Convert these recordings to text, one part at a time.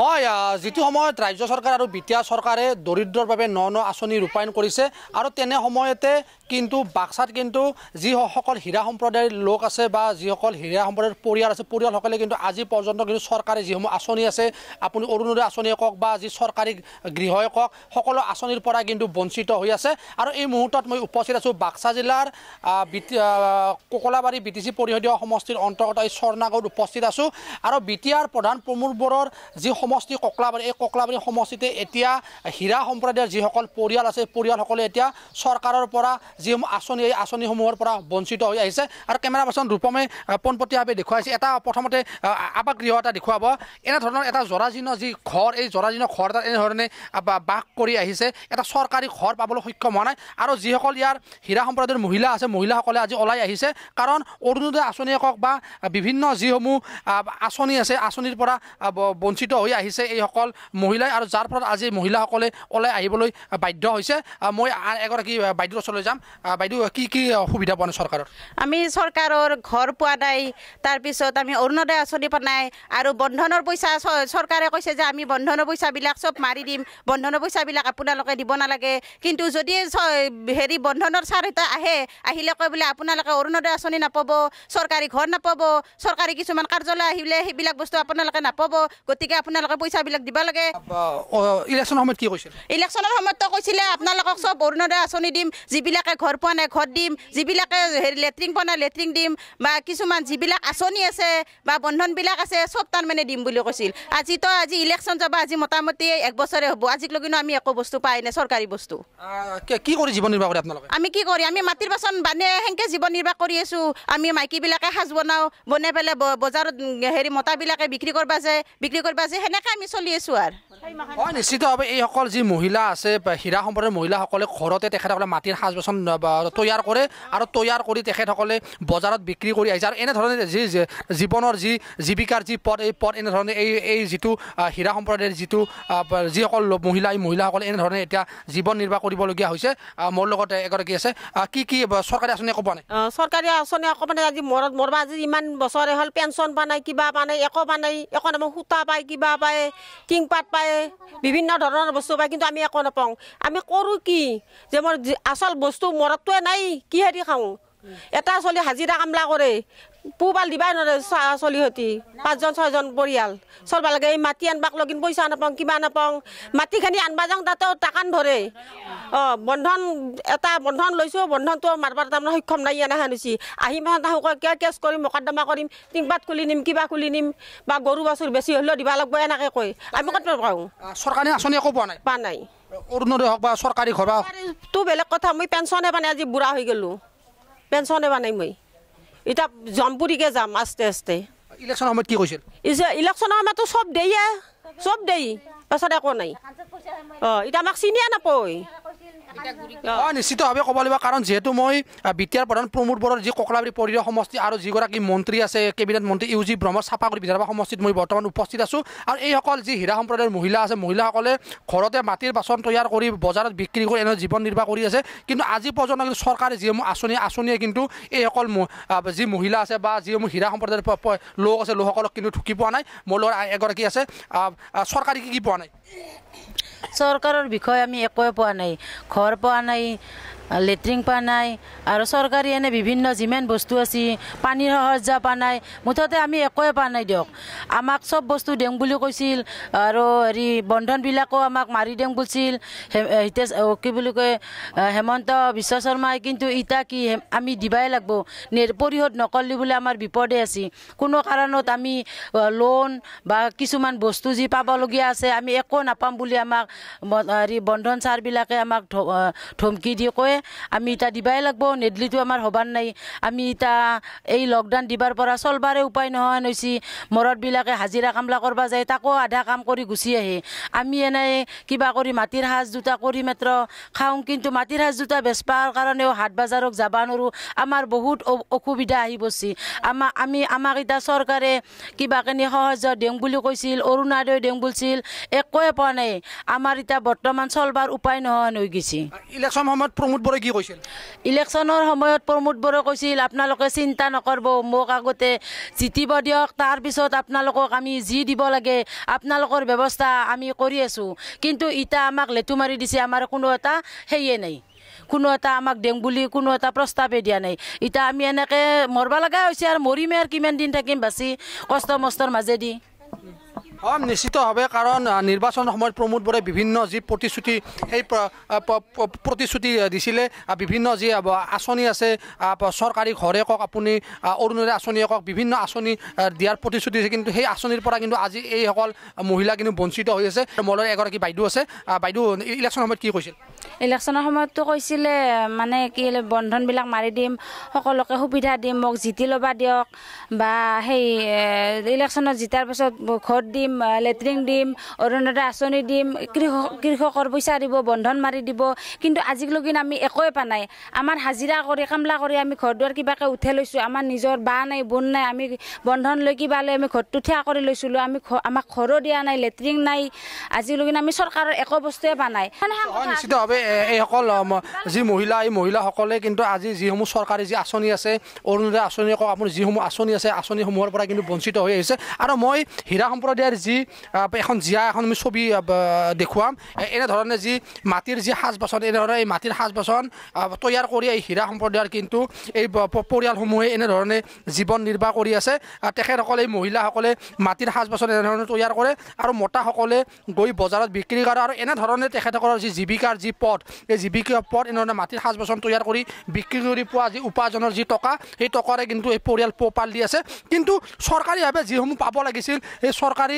হয় যেটি সময়ত রাজ্য সরকার আর বিটিয়া সরকারে দরিদ্রর ভাবে ন আসনি রূপায়ণ করেছে আর তেনে সময়তে কিন্তু বাক্সাত কিন্তু যখন হীরা সম্প্রদায়ের লোক আছে বা যখন হীরা সম্প্রদায়ের পরিয়াল আছে পরিয়ালসকলে কিন্তু আজি পর্যন্ত কিন্তু সরকারে যসমূহ আসনি আছে আপনি অরুণোদয় আসনি কক বা যি সরকারি গৃহই কক সকল আসনির পৰা কিন্তু বঞ্চিত হৈ আছে। আর এই মুহূর্তত মই উপস্থিত আছো বাক্সা জেলার কোকলাবাৰী বিটিসি পরিষদীয় সমষ্টির অন্তর্গত এই স্বর্ণাগাঁৱত উপস্থিত আছো। আর বিটিয়ার প্রধান প্রমুখবৰৰ যি সমষ্টি কোকলাবাৰী এই কোকলাবাৰী সমষ্টিতে এতিয়া হীৰা সম্প্রদায়ের যখন পরিয়াল আছে পরিয়ালসকলে এতিয়া সরকারের পৰা যসমূহ আসনি এই আসনিসমূহের পৰা বঞ্চিত হৈ আহিছে। আর ক্যামেরা পার্সন রূপমে পোনপটীয়াভাৱে দেখুৱাইছে এটা প্রথমতে আবাসগৃহ এটা দেখুৱাব এনে ধৰণৰ এটা জৰাজীৰ্ণ যি ঘৰ এই জৰাজীৰ্ণ ঘৰ এটা এনে ধৰণে বাস কৰি আহিছে এটা সরকারি ঘর পাবলৈ সক্ষম হোৱা নাই। আর যখন ইয়ার হীৰা সম্প্রদায়ের মহিলা আছে মহিলাসকলে আজি ওলাই আহিছে কারণ অরুণোদয় আসনি কক বা বিভিন্ন যসমূহ আসনি আছে আসনির পৰা বঞ্চিত হয়ে আহিছে এই সকল মহিলাই আর যার ফলত আজি মহিলাসকলে ওলাই আহিবলৈ বাধ্য হয়েছে। মই এগৰাকী বাইদেউৰ ওচৰলৈ যাম। বাইদেউ কি কি সুবিধা পাওয়া সরকারের আমি সরকারের ঘর পাওয়া নাই তারপর আমি অরুণোদয় আসনি পাওয়া নাই আর বন্ধনের পয়সা সরকারে কৈছে যে আমি বন্ধনের পয়সাবিল সব মারি দিম বন্ধনের পয়সাবিল আপনাদের দিব নালাগে কিন্তু যদি হেৰি বন্ধনের সারটা আহিলে কয় বোলে আপনাদের অরুণোদয় আসনি নাপাব সরকারি ঘর নাপাব সরকারি কিছু কার্যালয় আহিলে সেইবিল বস্তু আপনাদের নাপাব গতি আপনাদের পয়সাবিল দিব লাগে। ইলেকশনের সময় কি কৈছিল ইলেকশনের সময় তো কৈছিল আপনাদের সব অরুণোদয় আসনি দিম যা ঘর পাওয়া নাই ঘর দিম যা লেট্রিন পাওয়া নাই লেট্রিন দিম বা কিছু যা আসনি আছে বা বন্ধনবিল আছে সব তার মানে দিম বলে কৈছিল। আজি তো আজি ইলেকশন যাবা আজি মোটামুটি এক বছরে হব আজিকলগিনো আমি একো বস্তু পাই নাই সরকারি বস্তু কি করে জীবন নির্বাহ করে আপনারা আমি কি করি আমি মাটির বাসন বানে হেনকে জীবন নির্বাহ করে আছো। আমি মাইকীবিলাকে সাজ বনাও বনাই পেলে বজারত হেৰি মোটাবিলাকে বিক্রি করবা যায় সেনেকে আমি চলি আছো। আর হয় নিশ্চিতভাবে এই সকল যি মহিলা আছে হীৰা সম্প্ৰদায়ৰ মহিলাসকলে ঘৰতে তেখেতসকলে মাটিৰ সাজ বাসন তৈয়াৰ কৰে আৰু তৈয়াৰ কৰি তেখেতসকলে বজাৰত বিক্ৰী কৰি আহিছে। আৰু এনেধৰণে যি জীৱনৰ যি জীৱিকাৰ যি পথ এই পথ এনেধৰণে এই যিটো হীৰা সম্প্ৰদায়ৰ যিটো যিসকল মহিলা এই মহিলাসকলে এনেধৰণে এতিয়া জীৱন নিৰ্বাহ কৰিবলগীয়া হৈছে। মোৰ লগতে এগৰাকী আছে কি কি সরকারি আসনি একো পাওয়া নাই সরকারি আসনি একো মানে আজি মরবা আজি ইমান বছরে হল পেনশন পা নাই কিবা পা নাই একো পা নাই একো নাম সুতা পায় কিবা পায় কিংপাত পায় বিভিন্ন ধরনের বস্তু পায় কিন্তু আমি একো নাপাও। আমি করো কি যে মোর আসল বস্তু মরতোয়ে নাই কি হেৰি খাওঁ এটা চলি হাজিরা কামলা করে পুবাল দিবাই নলি সতি পাঁচজন ছয়জন পরিয়াল চলবা লাগে এই মাটি আনবাক লগিন পয়সা নাপাও কিবা নাপাও মাটিখানি আনবা যাওঁ তাতেও টাকান ধরে বন্ধন এটা বন্ধন লৈছো বন্ধনটো মারবার তাৰমানে সক্ষম নাই এনাখান হৈছি আহি মানে তাহোঁ কেছ কৰিম মকদ্দমা কৰিম টিংপাত খুলি নিম কিবা খুলি নিম বা গরু বাছুর বেশি হলেও দিবা লাগব এনেকে কয় আমি কত পাওঁ সরকারি আসনি একো পোৱা নাই অরুণোদয় হওক বা সরকারি ঘৰ তো বেলেগ কথা মই পেনশনে মানে আজি বুঢ়া হৈ গেলো পেনশনে বানাই মই এটা জমপুরিকে যাম আস্তে আস্তে। ইলেকশন সময়ত কি কৈছিল ইলেকশনৰ সময়তো সব দেয়ে সব দেই পাছত একো নাই এটা আমাক চিনিয়ে নাপায় নিশ্চিতভাৱে ক'ব লাগিব কাৰণ যেহেতু মই বিটিয়াৰ প্রধান প্রমোদ বৰৰ যি কোকলাবাৰী পৰিয়া সমষ্টি আৰু যিগৰাকী মন্ত্রী আছে কেবিনেট মন্ত্রী ইউজি ব্ৰহ্ম চাপাগুৰি বিধানসভা সমষ্টিত মই বর্তমান উপস্থিত আছো। আৰু এই সকল যি হীৰা সম্প্ৰদায়ৰ মহিলা আছে মহিলাসকলে ঘৰতে মাটিৰ বাসন তৈয়াৰ কৰি বজাৰত বিক্ৰী কৰি এনে জীৱন নিৰ্বাহ কৰি আছে কিন্তু আজি পৰ্যন্ত কিন্তু চৰকাৰে যি আসনিয়ে কিন্তু এই সকল যি মহিলা আছে বা যিসমূহ হীৰা সম্প্ৰদায়ৰ লোক আছে লোকসকলক কিন্তু ঢুকি পোৱা নাই। মোৰ লগত এগৰাকী আছে চৰকাৰে কি কি পোৱা নাই সরকারের বিষয়ে আমি একোৱে পোৱা নাই ঘর পোৱা নাই লেট্রিন পোৱা নাই আর সরকারি এনে বিভিন্ন যিমান বস্তু আছে পানির সাহায্য পোৱা নাই মুঠতে আমি একোৱে পোৱা নাই দিয়ক। আমাক সব বস্তু দেং বুলি কৈছিল আর হেৰি বন্ধনবিলাকো আমাক মারি দেং বলছিল কি বুলি কয় হেমন্ত বিশ্ব শর্মাই কিন্তু ইটা কি আমি দিবাই লাগব পরিশোধ নকলি বলে আমার বিপদে আছে কোনো কারণত আমি লোন বা কিছুমান বস্তু যি পাবলগীয়া আছে আমি একো নাপাম বলে আমাক হেৰি বন্ধন ছাৰবিলাকে আমাক ধমকি দি কয় আমি ইটা দিবাই লাগব নেদলিটো আমাৰ হবাৰ নাই আমি ইটা এই লকডাউন দিবাৰ পৰা চলবাৰে উপায় নহয় নৈছি মৰতবিলাকে হাজিৰা কামলা কৰবা যায় তাকো আধা কাম কৰি গুচি আহে আমি এনে কিবা কৰি মাটিৰ সাজ জোতা কৰি মাত্ৰ খাওঁ কিন্তু মাটিৰ সাজ জোতা বেচবাৰ কাৰণেও হাট বাজাৰক যাবা নোৱাৰোঁ আমাৰ বহুত অসুবিধা আহি পৰিছে। আমাক ইটা চৰকাৰে কিবাখিনি সাহায্য দিওঁ বুলি কৈছিল অৰুণোদয় দিওঁ বুলিছিল একোৱে পোৱা নাই আমাৰ এটা বর্তমান চলবার উপায় নহয় হৈ গেছি। ইলেকশন সময়ত প্রমোদ বড় কি কইছিল ইলেকশনৰ সময়ত প্ৰমোদ বড় কৈছিল আপোনালোকে চিন্তা নকৰব মোক আগতে জিতিব দিয়ক তাৰ পিছত আপোনালোকক আমি জি দিব লাগে আপোনালোকৰ ব্যৱস্থা আমি কৰি আছো কিন্তু ইটা আমাক লেটু মাৰি দিছে আমাৰ কোনো এটা হেয়ে নাই কোনো এটা আমাক দেং বুলি কোনো এটা প্ৰস্তাৱে দিয়া নাই ইটা আমি এনেকে মৰবা লাগা হৈছে আৰু মৰি মেৰ কিমান দিন থাকিম বাছি কষ্ট মস্তৰ মাজেদি हम निश्चित हबे कारण निर्वाचन समय प्रमोद बरे विभिन्न जी प्रतिश्रुति प्रतिश्रुति दिसिले विभिन्न जी आसनी आछे सरकारी घरे कक आपुनी अरुणोदय आसनी कक विभिन्न आसनी दियार प्रतिश्रुति आछे किन्तु हेई आसनीर परा किन्तु आज एई हकल महिला किन्तु वंचित होइ आछे मलर एगराकी बाइदु आछे बाइदु इलेक्शन समय की कइसिल इलेक्शन समय तो कइसिले माने कि बंधन बिलाक मारि दिम हकलके सुविधा दिम मक जिति लबा दियक बा हेई इलेक्शन जितार पछत घर दिम লেট্রিং দিম অৰুণোদয় আঁচনি দিম কৃষকৰ পইচা দিব বন্ধন মাৰি দিব কিন্তু আজিলৈকে আমি একোৱে পা নাই আমাৰ হাজিৰা কৰি কামলা কৰি আমি ঘৰ দুৱাৰ কিবাকে উঠে লৈছোঁ আমাৰ নিজৰ বা নাই বোন নাই আমি বন্ধন লৈ কিবা লৈ আমি ঘৰটো ঠিয়া কৰি লৈছিলোঁ আমি আমাক ঘৰো দিয়া নাই লেট্ৰিং নাই আজিলৈকে আমি চৰকাৰৰ একো বস্তুৱে পা নাই নিশ্চিতভাৱে এইসকল যি মহিলা এই মহিলাসকলে কিন্তু আজি যিসমূহ চৰকাৰী যি আঁচনি আছে অৰুণোদয় আঁচনি কওক আপুনি যিসমূহ আঁচনি আছে আঁচনিসমূহৰ পৰা কিন্তু বঞ্চিত হৈ আহিছে আৰু মই হীৰা সম্প্ৰদায়ৰ जी एन जिया एम छवि देखाम एने जी माटिर जी साज बासन एने माटिर साज बासन तैयार कर हीरा सम्प्रदायर किन्तु परियालसमूहे एने जीवन निर्वाह कर आसे तेखेतসকলে महिला माटिर साज बासन एने तैयार करे और मताসকলে गई बजारत बिक्री करे और एने तेखेतসকলৰ जी जीविकार जी पद ये जीविका पद एने माटिर साज बासन तैयार कर बिक्री कर पा जी उपार्जन जी टका सै टकारे किन्तु এই পৰিয়াল পোহপাল দি আছে किन्तु सरकारीभावे যিসমূহ পাব লাগিছিল এই सरकारी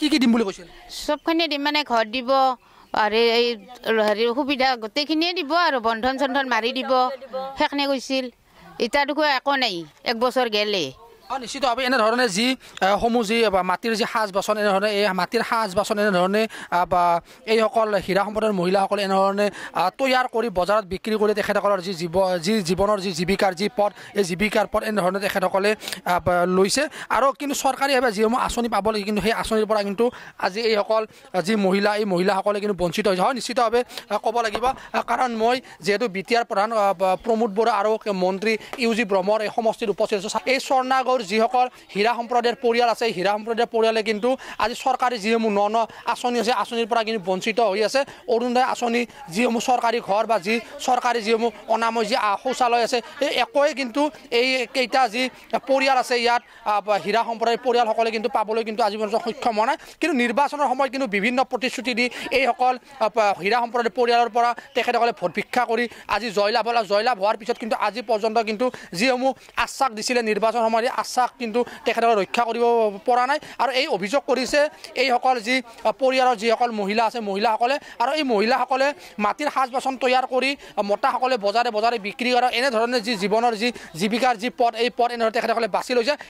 কি দিম বুলি কৈছিল সবখানে দিম মানে ঘৰ দিব আৰু এই হৰি সুবিধা গতেখিনি দিব আৰু বন্ধন চন্ধন মাৰি দিব হেকনে কৈছিল ইটা দুখ একো নাই এক বছৰ গেলে নিশ্চিতভাৱে এনে ধৰণে যি সমূহ যি মাটিৰ যি সাজ বাচন এনেধৰণে এই মাটিৰ সাজ বাচন এনেধৰণে বা এইসকল হীৰা সম্প্ৰদায়ৰ মহিলাসকলে এনেধৰণে তৈয়াৰ কৰি বজাৰত বিক্ৰী কৰি তেখেতসকলৰ যি জীৱনৰ যি জীৱিকাৰ যি পথ এই জীৱিকাৰ পথ এনেধৰণে তেখেতসকলে লৈছে আৰু কিন্তু চৰকাৰীভাৱে যিসমূহ আঁচনি পাব লাগে কিন্তু সেই আঁচনিৰ পৰা কিন্তু আজি এইসকল যি মহিলা এই মহিলাসকলে কিন্তু বঞ্চিত হৈছে হয় নিশ্চিতভাৱে ক'ব লাগিব কাৰণ মই যিহেতু বি টি আৰ প্ৰধান প্ৰমোদ বৰা আৰু মন্ত্ৰী ইউ জি ব্ৰহ্মৰ এই সমষ্টিত উপস্থিত আছোঁ এই স্বৰ্ণাগৰ যিসকল হীৰা সম্প্ৰদায়ৰ পৰিয়াল আছে হীৰা সম্প্ৰদায়ৰ পৰিয়ালে কিন্তু আজি চৰকাৰী যিসমূহ ন আঁচনি আছে আঁচনিৰ পৰা কিন্তু বঞ্চিত হৈ আছে অৰুণোদয় আঁচনি যিসমূহ চৰকাৰী ঘৰ বা যি চৰকাৰী যিসমূহ অনাময় যি শৌচালয় আছে এই একোৱে কিন্তু এই কেইটা যি পৰিয়াল আছে ইয়াত হীৰা সম্প্ৰদায়ৰ পৰিয়ালসকলে কিন্তু পাবলৈ কিন্তু আজি পৰ্যন্ত সক্ষম হোৱা নাই কিন্তু নিৰ্বাচনৰ সময়ত কিন্তু বিভিন্ন প্ৰতিশ্ৰুতি দি এইসকল হীৰা সম্প্ৰদায়ৰ পৰিয়ালৰ পৰা তেখেতসকলে ভোট ভিক্ষা কৰি আজি জয়লাভ হোৱাৰ পিছত কিন্তু আজি পৰ্যন্ত কিন্তু যিসমূহ আশ্বাস দিছিলে নিৰ্বাচন সময়ত আশ্বাস কিন্তু তেখেতসকলে ৰক্ষা কৰিব পৰা নাই আৰু এই অভিযোগ কৰিছে এইসকল যি পৰিয়ালৰ যিসকল মহিলা আছে মহিলাসকলে আৰু এই মহিলাসকলে মাটিৰ সাজ বাচন তৈয়াৰ কৰি মতাসকলে বজাৰে বজাৰে বিক্ৰী কৰা এনেধৰণে যি জীৱনৰ যি জীৱিকাৰ যি পথ এই পথ এনেধৰণে তেখেতসকলে বাছি লৈছে